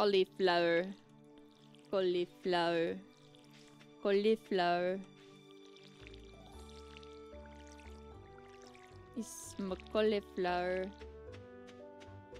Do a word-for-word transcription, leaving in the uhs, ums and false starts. Cauliflower. Cauliflower. Cauliflower. It's my cauliflower.